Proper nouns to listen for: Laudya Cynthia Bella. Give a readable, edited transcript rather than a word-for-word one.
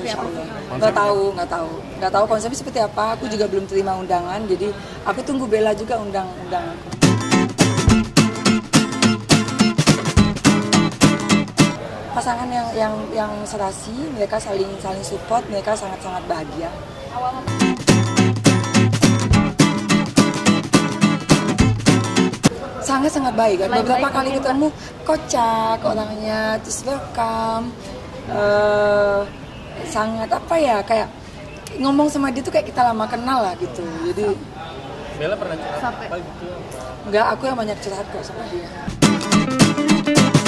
insyaallah. Nggak tahu konsepnya seperti apa. Aku juga belum terima undangan, jadi aku tunggu Bella juga undang undangan. Pasangan yang serasi, mereka saling support, mereka sangat bahagia. Sangat baik. Beberapa kali ketemu kocak orangnya, terus welcome, sangat apa ya, kayak ngomong sama dia tuh kayak kita lama kenal lah gitu. Jadi Bella pernah curhat apa gitu? Enggak, aku yang banyak curhat kok sama dia.